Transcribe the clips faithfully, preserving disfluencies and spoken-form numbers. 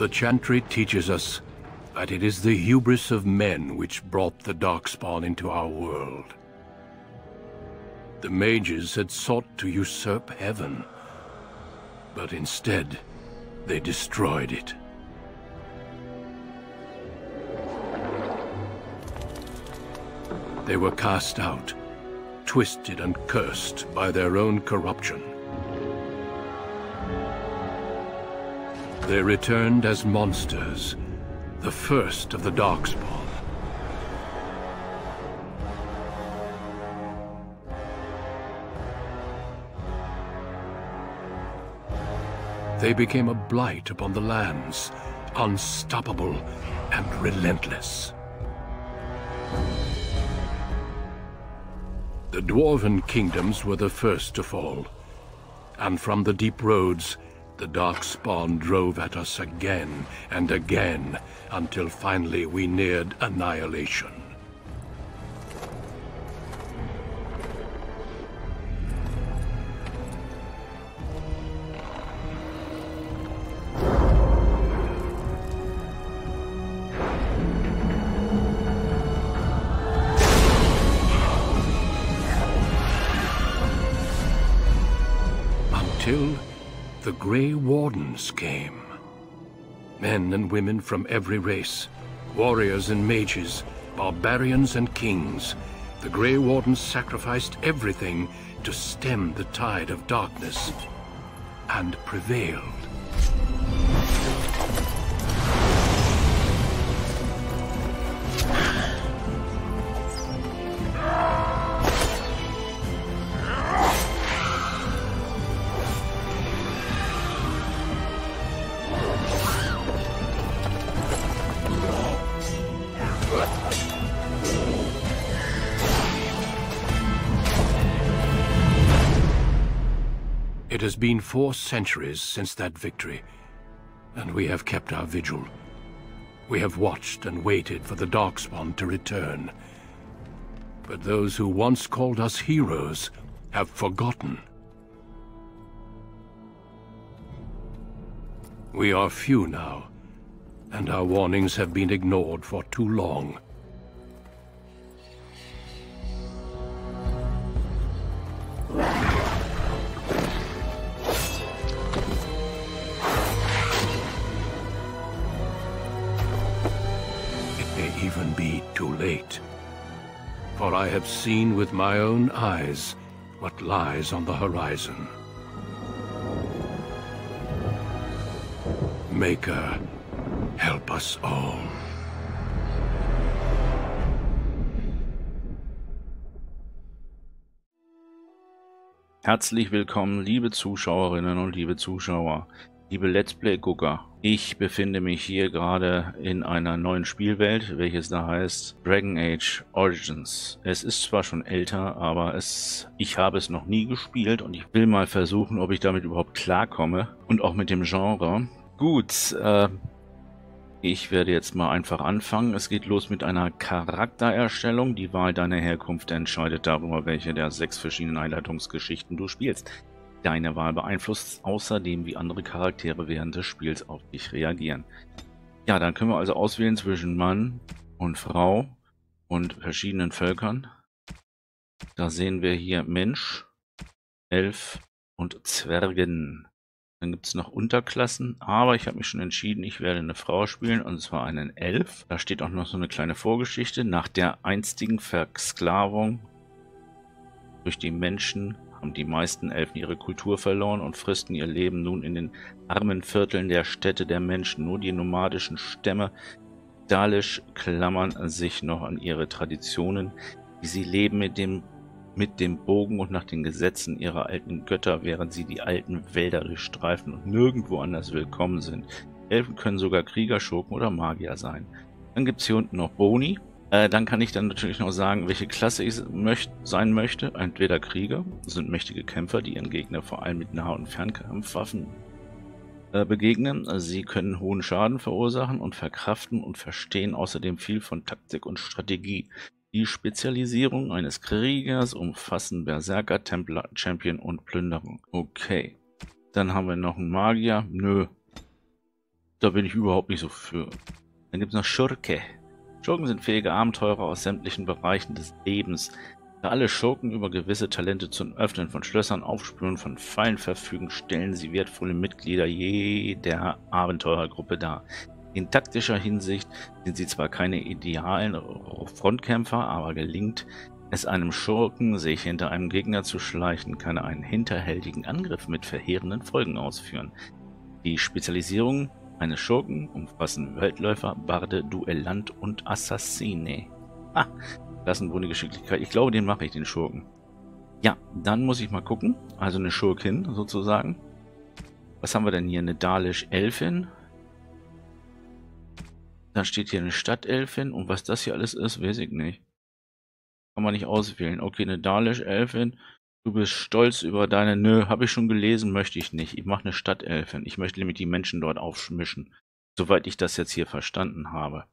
The Chantry teaches us that it is the hubris of men which brought the Darkspawn into our world. The mages had sought to usurp heaven, but instead they destroyed it. They were cast out, twisted and cursed by their own corruption. They returned as monsters, the first of the Darkspawn. They became a blight upon the lands, unstoppable and relentless. The Dwarven kingdoms were the first to fall, and from the deep roads, the Darkspawn drove at us again and again, until finally we neared annihilation. Until the Grey Wardens came. Men and women from every race, warriors and mages, barbarians and kings. The Grey Wardens sacrificed everything to stem the tide of darkness, and prevailed. It has been four centuries since that victory, and we have kept our vigil. We have watched and waited for the Darkspawn to return. But those who once called us heroes have forgotten. We are few now, and our warnings have been ignored for too long. Even be too late, for I have seen with my own eyes what lies on the horizon. Maker, help us all. Herzlich willkommen, liebe Zuschauerinnen und liebe Zuschauer, liebe Let's Play-Gucker. Ich befinde mich hier gerade in einer neuen Spielwelt, welches da heißt Dragon Age Origins. Es ist zwar schon älter, aber es, ich habe es noch nie gespielt und ich will mal versuchen, ob ich damit überhaupt klarkomme und auch mit dem Genre. Gut, äh, ich werde jetzt mal einfach anfangen. Es geht los mit einer Charaktererstellung. Die Wahl deiner Herkunft entscheidet darüber, welche der sechs verschiedenen Einleitungsgeschichten du spielst. Deine Wahl beeinflusst außerdem, wie andere Charaktere während des Spiels auf dich reagieren. Ja, dann können wir also auswählen zwischen Mann und Frau und verschiedenen Völkern. Da sehen wir hier Mensch, Elf und Zwergen. Dann gibt es noch Unterklassen, aber ich habe mich schon entschieden, ich werde eine Frau spielen, und zwar einen Elf. Da steht auch noch so eine kleine Vorgeschichte. Nach der einstigen Versklavung durch die Menschen haben die meisten Elfen ihre Kultur verloren und fristen ihr Leben nun in den armen Vierteln der Städte der Menschen. Nur die nomadischen Stämme Dalish klammern sich noch an ihre Traditionen. Sie leben mit dem, mit dem Bogen und nach den Gesetzen ihrer alten Götter, während sie die alten Wälder durchstreifen und nirgendwo anders willkommen sind. Elfen können sogar Krieger, Schurken oder Magier sein. Dann gibt es hier unten noch Boni. Äh, dann kann ich dann natürlich noch sagen, welche Klasse ich möcht sein möchte. Entweder Krieger, sind mächtige Kämpfer, die ihren Gegner vor allem mit Nah- und Fernkampfwaffen äh, begegnen. Also sie können hohen Schaden verursachen und verkraften und verstehen außerdem viel von Taktik und Strategie. Die Spezialisierung eines Kriegers umfassen Berserker, Templer, Champion und Plünderung. Okay, dann haben wir noch einen Magier. Nö. Da bin ich überhaupt nicht so für. Dann gibt es noch Schurke. Schurken sind fähige Abenteurer aus sämtlichen Bereichen des Lebens. Da alle Schurken über gewisse Talente zum Öffnen von Schlössern, Aufspüren von Fallen verfügen, stellen sie wertvolle Mitglieder jeder Abenteurergruppe dar. In taktischer Hinsicht sind sie zwar keine idealen Frontkämpfer, aber gelingt es einem Schurken, sich hinter einem Gegner zu schleichen, kann er einen hinterhältigen Angriff mit verheerenden Folgen ausführen. Die Spezialisierungen eines Schurken umfassen Weltläufer, Barde, Duellant und Assassine. Ah, klassenbunde Geschicklichkeit. Ich glaube, den mache ich, den Schurken. Ja, dann muss ich mal gucken. Also eine Schurkin sozusagen. Was haben wir denn hier? Eine Dalish-Elfin. Dann steht hier eine Stadtelfin und was das hier alles ist, weiß ich nicht. Kann man nicht auswählen. Okay, eine Dalish-Elfin. Du bist stolz über deine... Nö, habe ich schon gelesen, möchte ich nicht. Ich mache eine Stadtelfin. Ich möchte nämlich die Menschen dort aufmischen. Soweit ich das jetzt hier verstanden habe.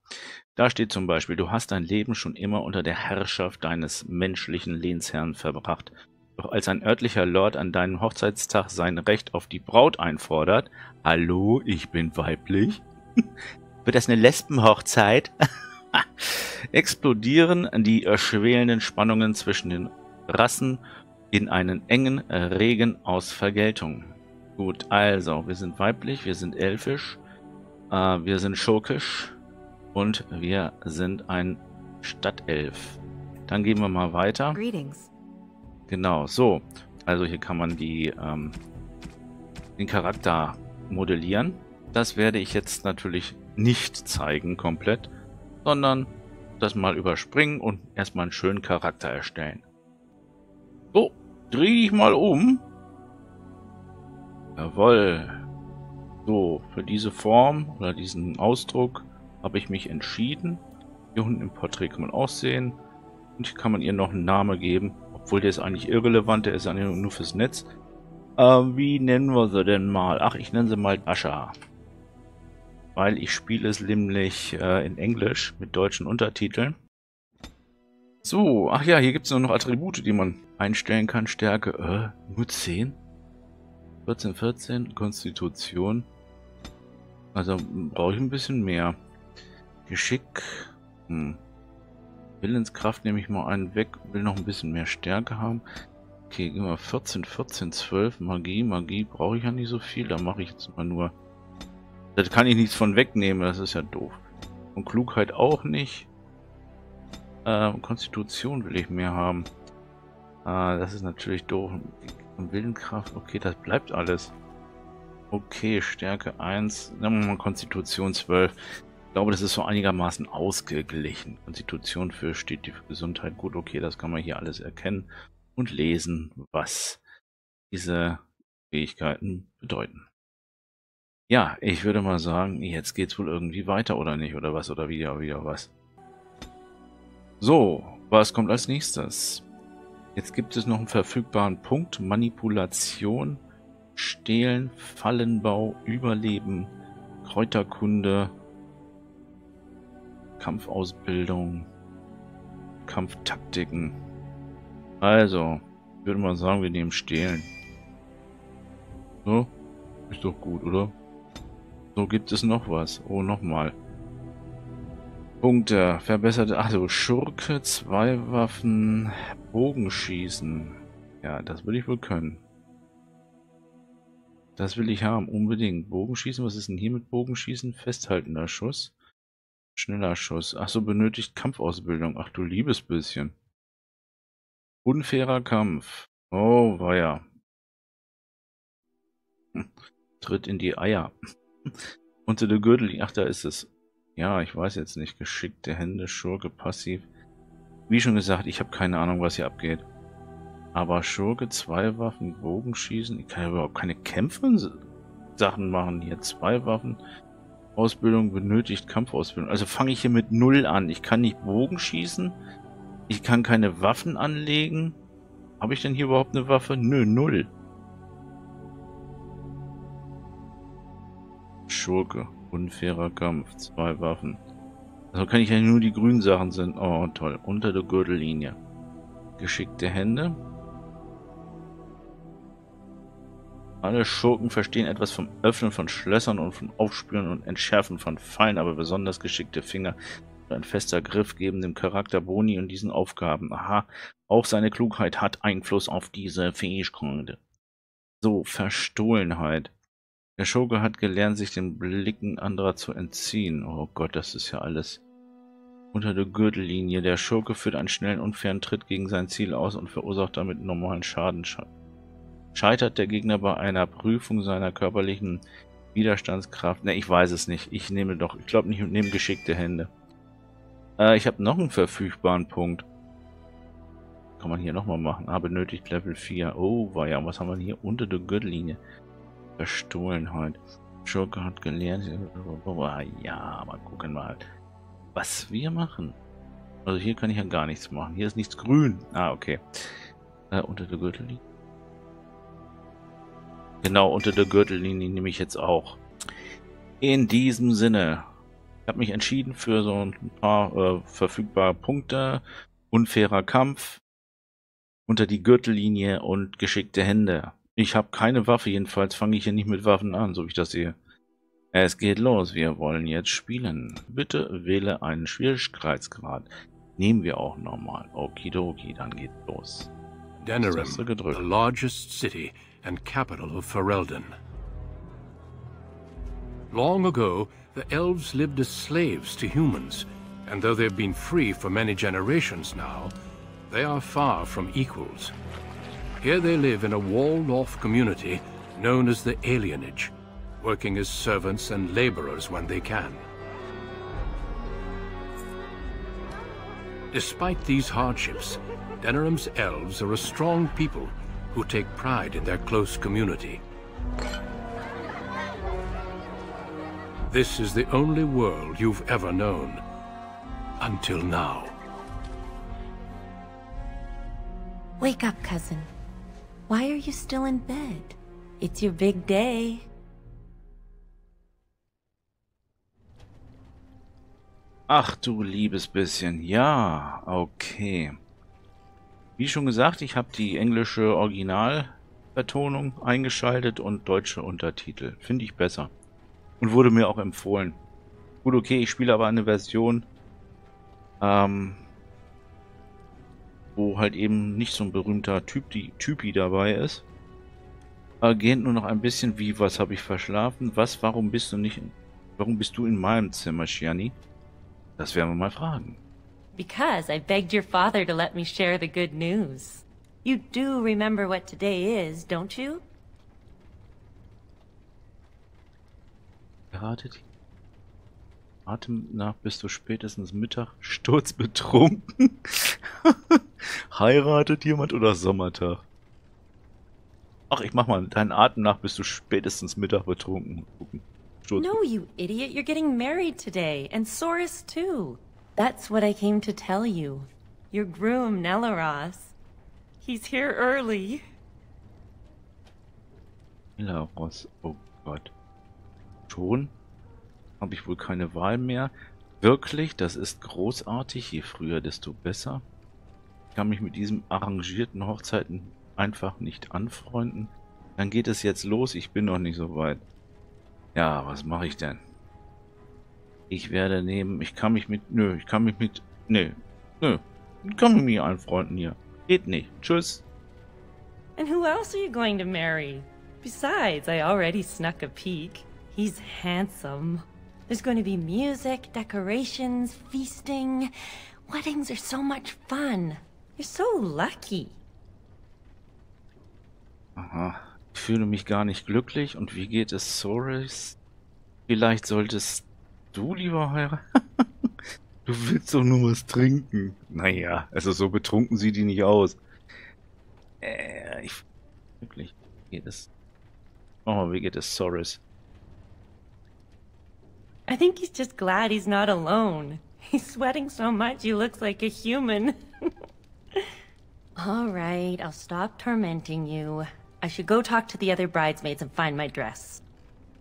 Da steht zum Beispiel, du hast dein Leben schon immer unter der Herrschaft deines menschlichen Lehnsherrn verbracht. Doch als ein örtlicher Lord an deinem Hochzeitstag sein Recht auf die Braut einfordert... Hallo, ich bin weiblich? Wird das eine Lesbenhochzeit? Explodieren die erschwelenden Spannungen zwischen den Rassen in einen engen Regen aus Vergeltung. Gut, also, wir sind weiblich, wir sind elfisch, äh, wir sind schurkisch und wir sind ein Stadtelf. Dann gehen wir mal weiter. Greetings. Genau, so. Also hier kann man die, ähm, den Charakter modellieren. Das werde ich jetzt natürlich nicht zeigen komplett, sondern das mal überspringen und erstmal einen schönen Charakter erstellen. So, dreh dich mal um. Jawohl. So, für diese Form oder diesen Ausdruck habe ich mich entschieden. Hier unten im Porträt kann man auch sehen. Und hier kann man ihr noch einen Namen geben, obwohl der ist eigentlich irrelevant, der ist eigentlich nur fürs Netz. Äh, wie nennen wir sie denn mal? Ach, ich nenne sie mal Dasha. Weil ich spiele es nämlich äh, in Englisch mit deutschen Untertiteln. So, ach ja, hier gibt es nur noch Attribute, die man einstellen kann. Stärke, äh, nur zehn. vierzehn, vierzehn, Konstitution. Also brauche ich ein bisschen mehr. Geschick. Hm. Willenskraft nehme ich mal einen weg, will noch ein bisschen mehr Stärke haben. Okay, gehen wir vierzehn, vierzehn, zwölf. Magie, Magie brauche ich ja nicht so viel, da mache ich jetzt mal nur... Da kann ich nichts von wegnehmen, das ist ja doof. Und Klugheit auch nicht. Äh, Konstitution will ich mehr haben. Äh, das ist natürlich doof. Und Willenskraft, okay, das bleibt alles. Okay, Stärke eins. Nehmen wir mal Konstitution zwölf. Ich glaube, das ist so einigermaßen ausgeglichen. Konstitution für steht die Gesundheit. Gut, okay, das kann man hier alles erkennen und lesen, was diese Fähigkeiten bedeuten. Ja, ich würde mal sagen, jetzt geht's wohl irgendwie weiter, oder nicht, oder was, oder wieder, wieder was. So, was kommt als nächstes? Jetzt gibt es noch einen verfügbaren Punkt. Manipulation, Stehlen, Fallenbau, Überleben, Kräuterkunde, Kampfausbildung, Kampftaktiken. Also, ich würde mal sagen, wir nehmen Stehlen. So, ist doch gut, oder? So, gibt es noch was. Oh, nochmal. Punkte. Verbesserte. Also, Schurke, zwei Waffen, Bogenschießen. Ja, das will ich wohl können. Das will ich haben, unbedingt. Bogenschießen, was ist denn hier mit Bogenschießen? Festhaltender Schuss. Schneller Schuss. Achso, benötigt Kampfausbildung. Ach du liebes bisschen. Unfairer Kampf. Oh, weia. Hm. Tritt in die Eier. Unter der Gürtel, ach, da ist es. Ja, ich weiß jetzt nicht. Geschickte Hände, Schurke, passiv. Wie schon gesagt, ich habe keine Ahnung, was hier abgeht. Aber Schurke, zwei Waffen, Bogenschießen. Ich kann ja überhaupt keine Kämpfen-Sachen machen. Hier zwei Waffen. Ausbildung benötigt Kampfausbildung. Also fange ich hier mit null an. Ich kann nicht Bogenschießen. Ich kann keine Waffen anlegen. Habe ich denn hier überhaupt eine Waffe? Nö, null. Schurke, unfairer Kampf, zwei Waffen. Also kann ich ja nur die grünen Sachen sind. Oh, toll. Unter der Gürtellinie. Geschickte Hände. Alle Schurken verstehen etwas vom Öffnen von Schlössern und vom Aufspüren und Entschärfen von Fallen, aber besonders geschickte Finger und ein fester Griff geben dem Charakter Boni und diesen Aufgaben. Aha, auch seine Klugheit hat Einfluss auf diese Fähigkeit. So, Verstohlenheit. Der Schurke hat gelernt, sich den Blicken anderer zu entziehen. Oh Gott, das ist ja alles unter der Gürtellinie. Der Schurke führt einen schnellen, unfairen Tritt gegen sein Ziel aus und verursacht damit normalen Schaden. Scheitert der Gegner bei einer Prüfung seiner körperlichen Widerstandskraft? Ne, ich weiß es nicht. Ich nehme doch, ich glaube nicht, ich nehme geschickte Hände. Äh, ich habe noch einen verfügbaren Punkt. Kann man hier nochmal machen. Ah, benötigt Level vier. Oh, war ja, was haben wir hier? Unter der Gürtellinie. Verstohlenheit. Schurke hat gelernt. Ja, mal gucken mal, was wir machen. Also hier kann ich ja gar nichts machen. Hier ist nichts grün. Ah, okay. Äh, unter der Gürtellinie. Genau, unter der Gürtellinie nehme ich jetzt auch. In diesem Sinne, ich habe mich entschieden für so ein paar äh, verfügbare Punkte, unfairer Kampf, unter die Gürtellinie und geschickte Hände. Ich habe keine Waffe, jedenfalls fange ich hier nicht mit Waffen an, so wie ich das sehe. Es geht los, wir wollen jetzt spielen. Bitte wähle einen Schwierigkeitsgrad. Nehmen wir auch nochmal. Okidoki, dann geht's los. Denerim, the largest city and capital of Ferelden. Long ago, the elves lived as slaves to humans, and though they've been free for many generations now, they are far from equals. Here they live in a walled-off community known as the Alienage, working as servants and laborers when they can. Despite these hardships, Denerim's elves are a strong people who take pride in their close community. This is the only world you've ever known, until now. Wake up, cousin. Why are you still in bed? It's your big day. Ach du liebes bisschen, ja, okay. Wie schon gesagt, ich habe die englische Originalvertonung eingeschaltet und deutsche Untertitel. Finde ich besser. Und wurde mir auch empfohlen. Gut, okay, ich spiele aber eine Version, ähm, wo halt eben nicht so ein berühmter Typ, die Typi dabei ist. Äh, geht nur noch ein bisschen wie, was habe ich verschlafen? Was, warum bist du nicht, warum bist du in meinem Zimmer, Shianni? Das werden wir mal fragen. Because I begged your father to let me share the good news. You do remember what today is, don't you? Geratet. Atem nach, bist du spätestens Mittag sturzbetrunken? Heiratet jemand oder Sommertag? Ach, ich mach mal deinen Atem nach, bist du spätestens Mittag betrunken. No, you idiot, you're getting married today, and Soris too. That's what I came to tell you. Your groom, Nelaros. He's here early. Nelaros, oh Gott. Schon? Habe ich wohl keine Wahl mehr. Wirklich, das ist großartig. Je früher, desto besser. Ich kann mich mit diesen arrangierten Hochzeiten einfach nicht anfreunden. Dann geht es jetzt los. Ich bin noch nicht so weit. Ja, was mache ich denn? Ich werde nehmen, ich kann mich mit, nö, ich kann mich mit, nö, nö, ich kann mich mit anfreunden hier. Geht nicht. Tschüss. And who else are you going to marry? Besides, I already snuck a peek. He's handsome. There's going to be music, decorations, feasting. Weddings are so much fun. You're so lucky. Aha, ich fühle mich gar nicht glücklich. Und wie geht es Soris? Vielleicht solltest du lieber heiraten? Du willst doch nur was trinken. Naja, also so betrunken sieht die nicht aus. Äh, ich... Wirklich, wie geht es? Oh, wie geht es Soris? I think he's just glad he's not alone. He's sweating so much he looks like a human. All right, I'll stop tormenting you. I should go talk to the other bridesmaids and find my dress.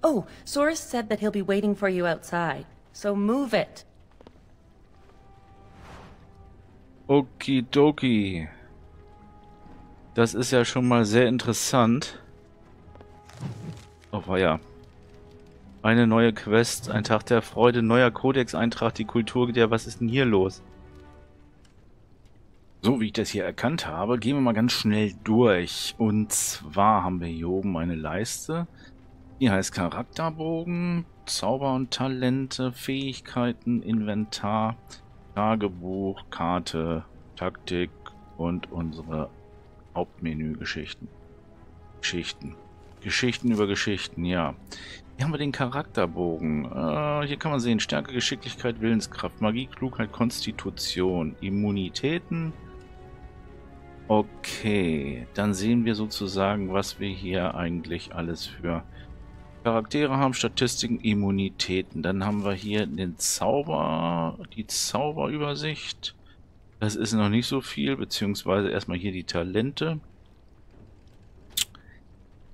Oh, Soris said that he'll be waiting for you outside, so move it. Okidoki. Das ist ja schon mal sehr interessant. Oh weia. Eine neue Quest, ein Tag der Freude, neuer Kodex-Eintrag, die Kultur der... Was ist denn hier los? So, wie ich das hier erkannt habe, gehen wir mal ganz schnell durch. Und zwar haben wir hier oben eine Leiste. Die heißt Charakterbogen, Zauber und Talente, Fähigkeiten, Inventar, Tagebuch, Karte, Taktik und unsere Hauptmenü-Geschichten. Geschichten. Geschichten über Geschichten, ja. Hier haben wir den Charakterbogen. Äh, hier kann man sehen, Stärke, Geschicklichkeit, Willenskraft, Magie, Klugheit, Konstitution, Immunitäten. Okay, dann sehen wir sozusagen, was wir hier eigentlich alles für Charaktere haben, Statistiken, Immunitäten. Dann haben wir hier den Zauber, die Zauberübersicht. Das ist noch nicht so viel, beziehungsweise erstmal hier die Talente.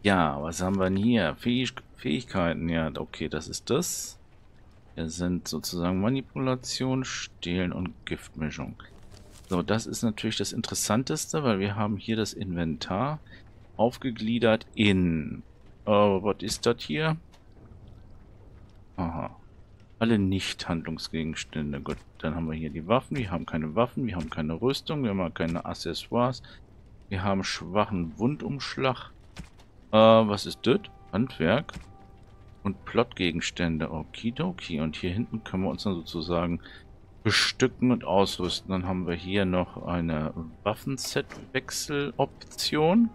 Ja, was haben wir denn hier? Fähig Fähigkeiten, ja, okay, das ist das. Hier sind sozusagen Manipulation, Stehlen und Giftmischung. So, das ist natürlich das Interessanteste, weil wir haben hier das Inventar aufgegliedert in... Oh, was ist das hier? Aha. Alle Nicht-Handlungsgegenstände. Gut, dann haben wir hier die Waffen. Wir haben keine Waffen, wir haben keine Rüstung, wir haben keine Accessoires. Wir haben schwachen Wundumschlag. Äh, was ist das? Handwerk und Plotgegenstände. Okidoki. Und hier hinten können wir uns dann sozusagen bestücken und ausrüsten. Dann haben wir hier noch eine Waffenset-Wechsel-Option.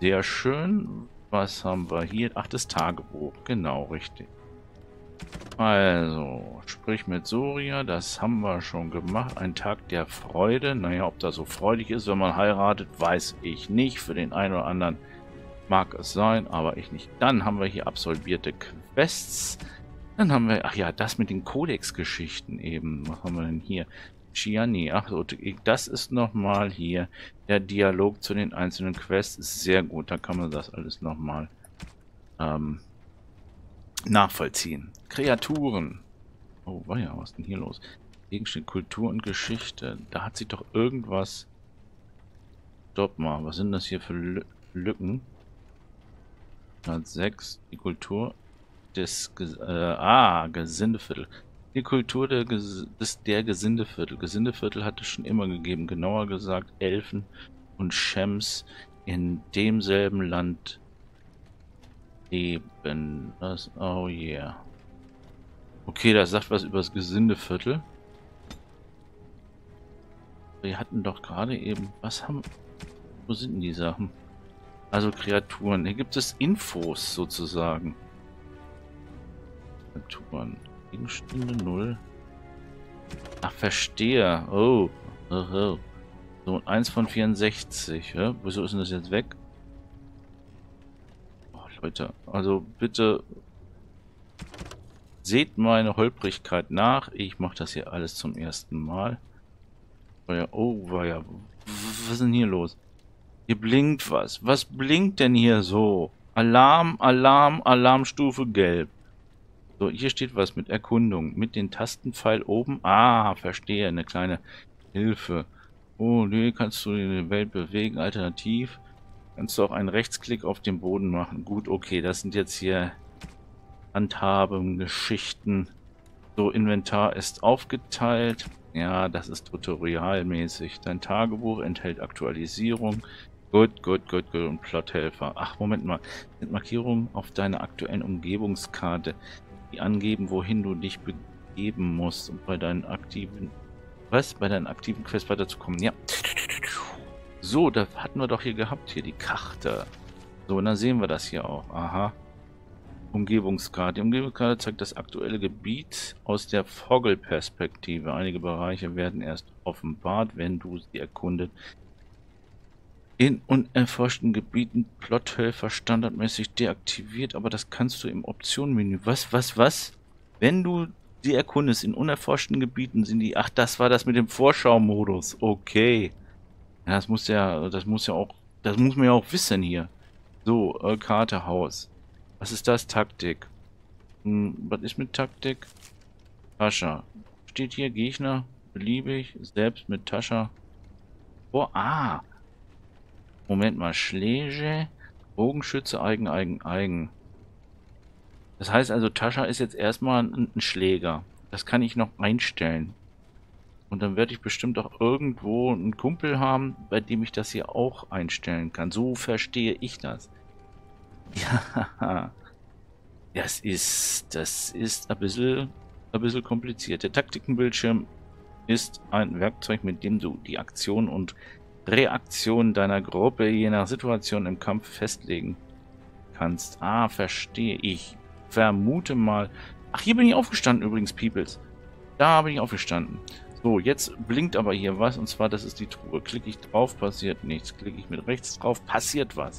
Sehr schön. Was haben wir hier? Ach, das Tagebuch. Genau, richtig. Also, sprich mit Soria. Das haben wir schon gemacht. Ein Tag der Freude. Naja, ob das so freudig ist, wenn man heiratet, weiß ich nicht. Für den einen oder anderen mag es sein, aber ich nicht. Dann haben wir hier absolvierte Quests. Dann haben wir, ach ja, das mit den Kodex-Geschichten eben. Was haben wir denn hier? Shianni. Ach, das ist nochmal hier der Dialog zu den einzelnen Quests. Ist sehr gut. Da kann man das alles nochmal ähm, nachvollziehen. Kreaturen. Oh, war ja, was ist denn hier los? Gegenstände, Kultur und Geschichte. Da hat sich doch irgendwas... Stopp mal. Was sind das hier für Lü Lücken? hundertsechs. Die Kultur des... Ges äh, ah, Gesindeviertel. Die Kultur der, Ges der Gesindeviertel. Gesindeviertel hat es schon immer gegeben. Genauer gesagt Elfen und Schems in demselben Land leben. Das, oh yeah. Okay, das sagt was über das Gesindeviertel. Wir hatten doch gerade eben... Was haben... Wo sind denn die Sachen? Also Kreaturen. Hier gibt es Infos sozusagen. Kreaturen. Gegenstände null. Ach, verstehe. Oh. oh, oh. So, eins von vierundsechzig. Ja? Wieso ist denn das jetzt weg? Oh, Leute. Also, bitte seht meine Holprigkeit nach. Ich mache das hier alles zum ersten Mal. Oh, ja. Oh, war ja. Was ist denn hier los? Hier blinkt was. Was blinkt denn hier so? Alarm, Alarm, Alarmstufe gelb. So, hier steht was mit Erkundung. Mit den Tastenpfeil oben. Ah, verstehe. Eine kleine Hilfe. Oh, nee, kannst du die Welt bewegen. Alternativ kannst du auch einen Rechtsklick auf den Boden machen. Gut, okay. Das sind jetzt hier Handhabungen, Geschichten. So, Inventar ist aufgeteilt. Ja, das ist tutorialmäßig. Dein Tagebuch enthält Aktualisierung. Gut, gut, gut, gut. Und Plothelfer. Ach, Moment mal. Sind Markierungen auf deiner aktuellen Umgebungskarte, die angeben, wohin du dich begeben musst, um bei deinen aktiven... Was? Bei deinen aktiven Quests weiterzukommen. Ja. So, das hatten wir doch hier gehabt. Hier die Karte. So, und dann sehen wir das hier auch. Aha. Umgebungskarte. Die Umgebungskarte zeigt das aktuelle Gebiet aus der Vogelperspektive. Einige Bereiche werden erst offenbart, wenn du sie erkundet. In unerforschten Gebieten Plothelfer standardmäßig deaktiviert, aber das kannst du im Optionenmenü. Was, was, was? Wenn du sie erkundest, in unerforschten Gebieten sind die... Ach, das war das mit dem Vorschau-Modus. Okay. Ja, das muss ja, das muss ja auch, das muss man ja auch wissen hier. So, äh, Karte, Haus. Was ist das? Taktik. Hm, was ist mit Taktik? Tascha. Steht hier Gegner, beliebig, selbst mit Tascha. Oh, ah. Moment mal, Schläge, Bogenschütze, Eigen, Eigen, Eigen. Das heißt also, Tascha ist jetzt erstmal ein, ein Schläger. Das kann ich noch einstellen. Und dann werde ich bestimmt auch irgendwo einen Kumpel haben, bei dem ich das hier auch einstellen kann. So verstehe ich das. Ja, das ist, das ist ein bisschen, ein bisschen kompliziert. Der Taktikenbildschirm ist ein Werkzeug, mit dem du die Aktion und Reaktion deiner Gruppe je nach Situation im Kampf festlegen kannst. Ah, verstehe ich. Vermute mal. Ach, hier bin ich aufgestanden übrigens, Peoples. Da bin ich aufgestanden. So, jetzt blinkt aber hier was, und zwar, das ist die Truhe. Klicke ich drauf, passiert nichts. Klicke ich mit rechts drauf, passiert was.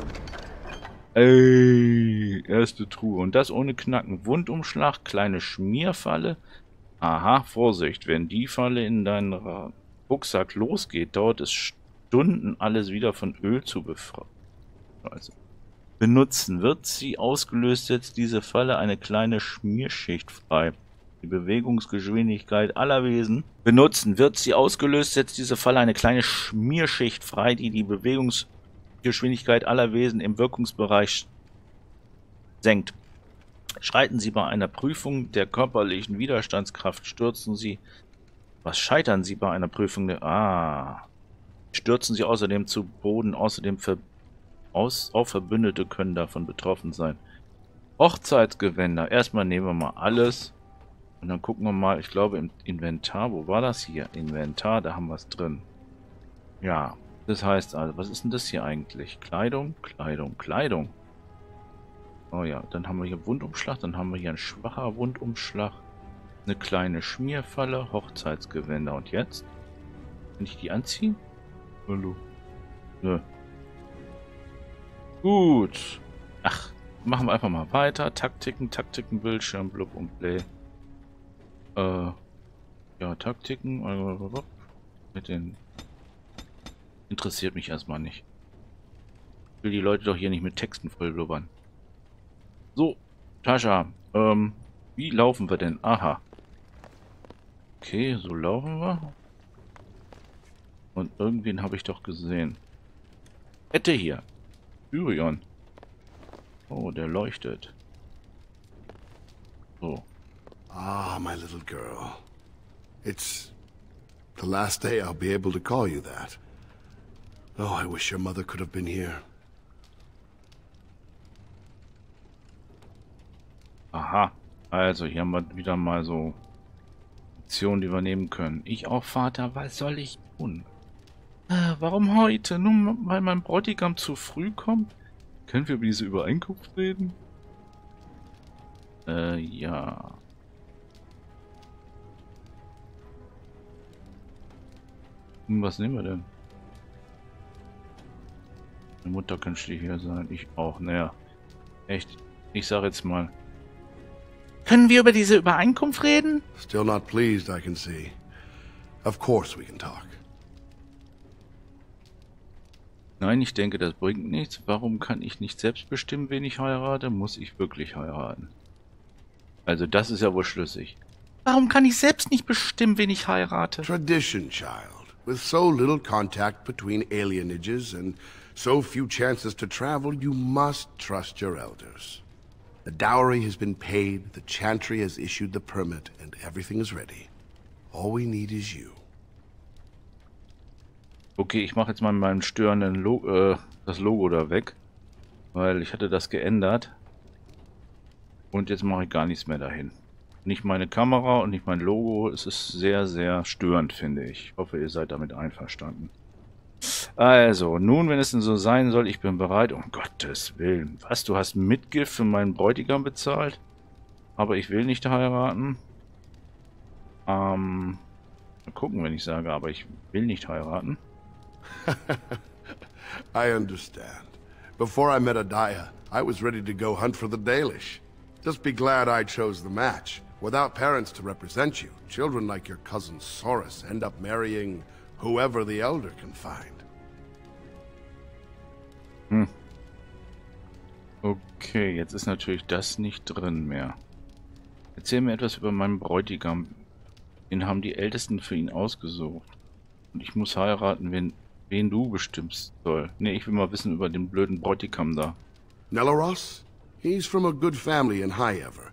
Ey, erste Truhe. Und das ohne Knacken. Wundumschlag, kleine Schmierfalle. Aha, Vorsicht. Wenn die Falle in deinen Rucksack losgeht, dauert es Stunden, alles wieder von Öl zu befreien. Also, benutzen. Wird sie ausgelöst, setzt diese Falle eine kleine Schmierschicht frei. Die Bewegungsgeschwindigkeit aller Wesen. Benutzen. Wird sie ausgelöst, setzt diese Falle eine kleine Schmierschicht frei, die die Bewegungsgeschwindigkeit aller Wesen im Wirkungsbereich senkt. Schreiten sie bei einer Prüfung der körperlichen Widerstandskraft. Stürzen sie... Was scheitern sie bei einer Prüfung der... Ah... Stürzen sie außerdem zu Boden. Außerdem ver aus auch Verbündete können davon betroffen sein. Hochzeitsgewänder. Erstmal nehmen wir mal alles. Und dann gucken wir mal, ich glaube im Inventar, wo war das hier? Inventar, da haben wir es drin. Ja, das heißt also, was ist denn das hier eigentlich? Kleidung, Kleidung, Kleidung. Oh ja, dann haben wir hier Wundumschlag, dann haben wir hier ein schwacher Wundumschlag. Eine kleine Schmierfalle, Hochzeitsgewänder. Und jetzt? Kann ich die anziehen? Hallo. Nö. Gut. Ach, machen wir einfach mal weiter. Taktiken, Taktiken, Bildschirm, blub und play. Äh, ja, Taktiken. Äh, mit den... Interessiert mich erstmal nicht. Ich will die Leute doch hier nicht mit Texten voll blubbern. So, Tascha. Ähm, wie laufen wir denn? Aha. Okay, so laufen wir. Und irgendwen habe ich doch gesehen. Hätte hier. Tyrion. Oh, der leuchtet. So. Ah, my little girl. It's the last day I'll be able to call you that. Oh, I wish your mother could have been here. Aha. Also, hier haben wir wieder mal so Aktionen, die wir nehmen können. Ich auch, Vater. Was soll ich tun? Äh, warum heute? Nur weil mein Bräutigam zu früh kommt? Können wir über diese Übereinkunft reden? Äh, ja... Was nehmen wir denn? Meine Mutter kann hier sein. Ich auch. Naja. Echt. Ich sag jetzt mal. Können wir über diese Übereinkunft reden? Still not pleased, I can see. Of course we can talk. Nein, ich denke, das bringt nichts. Warum kann ich nicht selbst bestimmen, wen ich heirate? Muss ich wirklich heiraten? Also das ist ja wohl schlüssig. Warum kann ich selbst nicht bestimmen, wen ich heirate? Tradition, Child. With so little contact between alienages and so few chances to travel, you must trust your elders. The dowry has been paid, the Chantry has issued the permit, and everything is ready. All we need is you. Okay, ich mache jetzt mal meinen störenden Lo- äh, das Logo da weg, weil ich hatte das geändert. Und jetzt mache ich gar nichts mehr dahin. Nicht meine Kamera und nicht mein Logo. Es ist sehr, sehr störend, finde ich. Ich hoffe, ihr seid damit einverstanden. Also, nun, wenn es denn so sein soll, ich bin bereit. Um Gottes Willen. Was, du hast Mitgift für meinen Bräutigam bezahlt? Aber ich will nicht heiraten. Ähm, mal gucken, wenn ich sage, aber ich will nicht heiraten. I understand. Before I met Adaya, I was ready to go hunt for the Dalish. Just be glad I chose the match. Without parents to represent you, children like your cousin Soris end up marrying whoever the elder can find. Hm. Okay, jetzt ist natürlich das nicht drin mehr. Erzähl mir etwas über meinen Bräutigam. Den haben die Ältesten für ihn ausgesucht. Und ich muss heiraten, wen, wen du bestimmst soll. Ne, ich will mal wissen über den blöden Bräutigam da. Nelaros? He's from a good family in High Ever.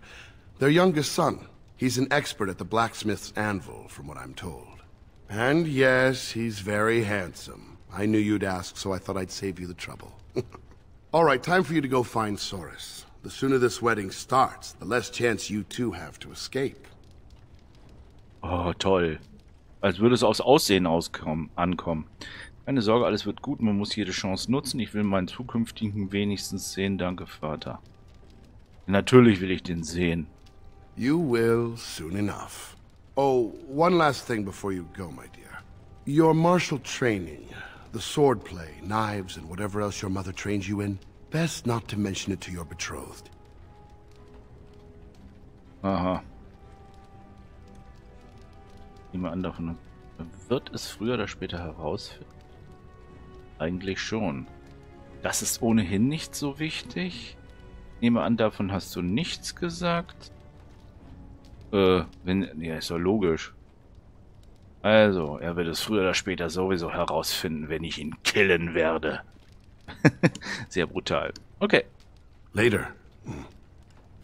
Their youngest son. He's an expert at the blacksmith's anvil, from what I'm told. And yes, he's very handsome. I knew you'd ask, so I thought I'd save you the trouble. All right, time for you to go find Soris. The sooner this wedding starts, the less chance you two have to escape. Oh, toll. Als würde es aufs Aussehen auskommen, ankommen. Keine Sorge, alles wird gut. Man muss jede Chance nutzen. Ich will meinen zukünftigen wenigstens sehen. Danke, Vater. Natürlich will ich den sehen. You will soon enough. Oh, one last thing before you go, my dear. Your martial training, the sword play, knives and whatever else your mother trained you in, best not to mention it to your betrothed. Aha. Niemand anderen. Wird es früher oder später herausfinden? Eigentlich schon. Das ist ohnehin nicht so wichtig. Nehme an, davon hast du nichts gesagt. Äh, wenn... Ja, ist doch logisch. Also, er wird es früher oder später sowieso herausfinden, wenn ich ihn killen werde. Sehr brutal. Okay. Later.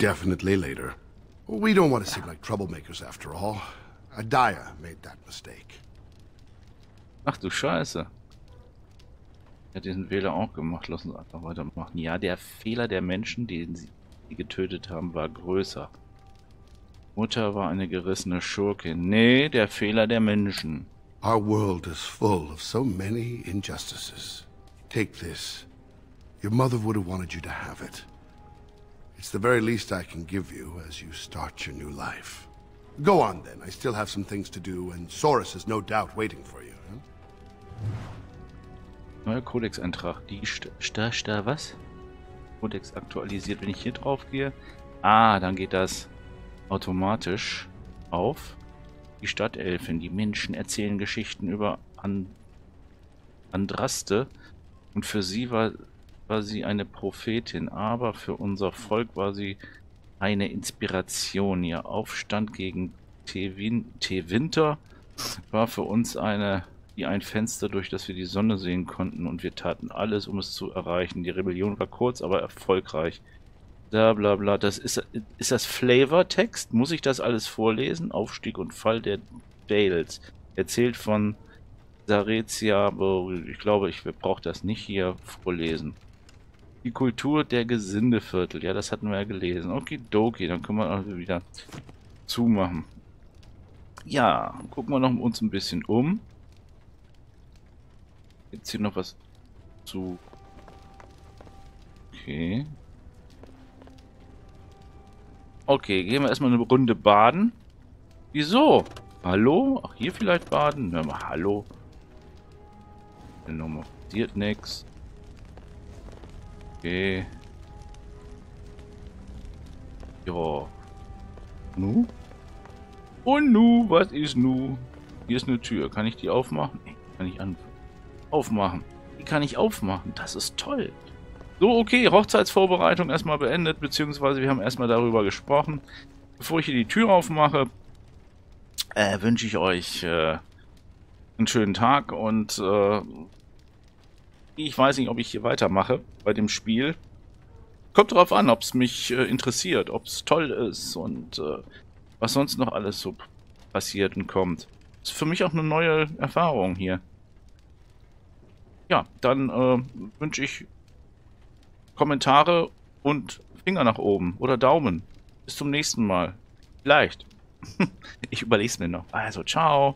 Definitely later. We don't want to seem like troublemakers after all. Adaya made that mistake. Ach du Scheiße. Er hat diesen Fehler auch gemacht. Lass uns einfach weitermachen. Ja, der Fehler der Menschen, die sie getötet haben, war größer. Mutter war eine gerissene Schurkin. Nee, der Fehler der Menschen. Our world is full of so many injustices. Take this. Your mother would have wanted you to have it. It's the very least I can give you as you start your new life. Go on, then. I still have some things to do, and Soris is no doubt waiting for you. Neuer Kodex-Eintrag. Die Sta-Sta, was? Kodex aktualisiert. Wenn ich hier drauf gehe... Ah, dann geht das automatisch auf. Die Stadtelfen. Die Menschen erzählen Geschichten über An Andraste. Und für sie war, war sie eine Prophetin. Aber für unser Volk war sie... eine Inspiration. Ihr Aufstand gegen Tewinter war für uns eine, wie ein Fenster, durch das wir die Sonne sehen konnten, und wir taten alles, um es zu erreichen. Die Rebellion war kurz, aber erfolgreich. Bla bla bla. Das ist, ist das Flavortext? Muss ich das alles vorlesen? Aufstieg und Fall der Dales. Erzählt von Sarezia. Ich glaube, ich brauche das nicht hier vorlesen. Die Kultur der Gesindeviertel. Ja, das hatten wir ja gelesen. Okidoki, dann können wir also wieder zumachen. Ja, gucken wir noch uns ein bisschen um. Gibt's hier noch was zu... Okay. Okay, gehen wir erstmal eine Runde baden. Wieso? Hallo? Ach, hier vielleicht baden? Hör mal, hallo. Nochmal passiert nichts. Okay. Ja. Nu? Und oh, nu, was ist nu? Hier ist eine Tür. Kann ich die aufmachen? Nee, kann ich an aufmachen. Die kann ich aufmachen. Das ist toll. So, okay. Hochzeitsvorbereitung erstmal beendet, beziehungsweise wir haben erstmal darüber gesprochen. Bevor ich hier die Tür aufmache, äh, wünsche ich euch äh, einen schönen Tag und äh, ich weiß nicht, ob ich hier weitermache bei dem Spiel. Kommt darauf an, ob es mich äh, interessiert, ob es toll ist und äh, was sonst noch alles so passiert und kommt. Ist für mich auch eine neue Erfahrung hier. Ja, dann äh, wünsche ich Kommentare und Finger nach oben oder Daumen. Bis zum nächsten Mal. Vielleicht. Ich überlege es mir noch. Also, ciao.